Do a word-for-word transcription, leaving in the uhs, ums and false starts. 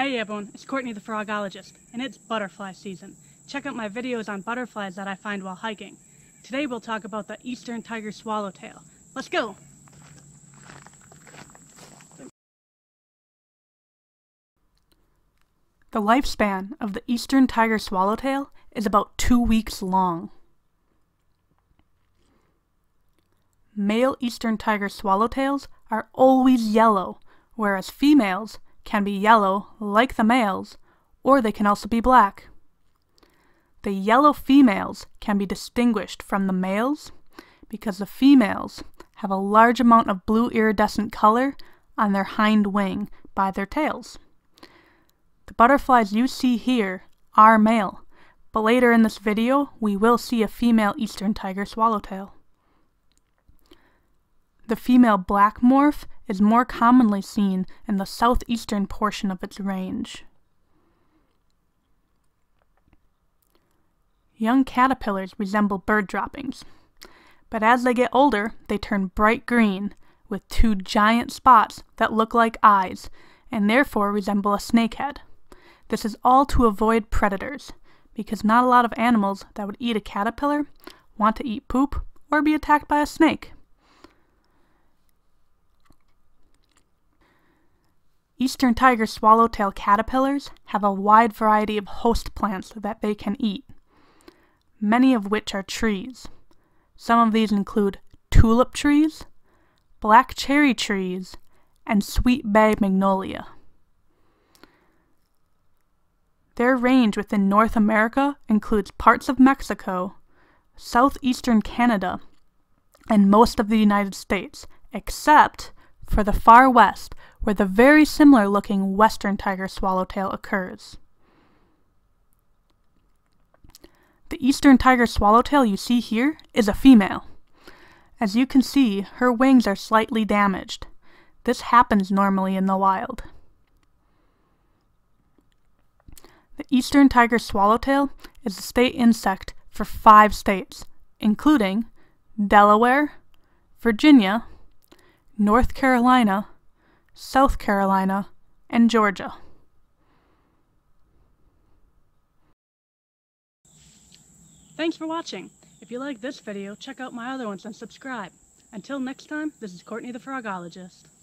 Hey everyone, it's Courtney the Frogologist, and it's butterfly season. Check out my videos on butterflies that I find while hiking. Today we'll talk about the Eastern Tiger Swallowtail. Let's go! The lifespan of the Eastern Tiger Swallowtail is about two weeks long. Male Eastern Tiger Swallowtails are always yellow, whereas females can be yellow like the males, or they can also be black. The yellow females can be distinguished from the males because the females have a large amount of blue iridescent color on their hind wing by their tails. The butterflies you see here are male, but later in this video we will see a female Eastern Tiger Swallowtail. The female black morph is more commonly seen in the southeastern portion of its range. Young caterpillars resemble bird droppings, but as they get older they turn bright green with two giant spots that look like eyes and therefore resemble a snakehead. This is all to avoid predators because not a lot of animals that would eat a caterpillar want to eat poop or be attacked by a snake. Eastern Tiger Swallowtail caterpillars have a wide variety of host plants that they can eat, many of which are trees. Some of these include tulip trees, black cherry trees, and sweet bay magnolia. Their range within North America includes parts of Mexico, southeastern Canada, and most of the United States, except for the far west, where the very similar looking Western Tiger Swallowtail occurs. The Eastern Tiger Swallowtail you see here is a female. As you can see, her wings are slightly damaged. This happens normally in the wild. The Eastern Tiger Swallowtail is a state insect for five states, including Delaware, Virginia, North Carolina, South Carolina, and Georgia. Thanks for watching. If you like this video, check out my other ones and subscribe. Until next time, this is Courtney the Frogologist.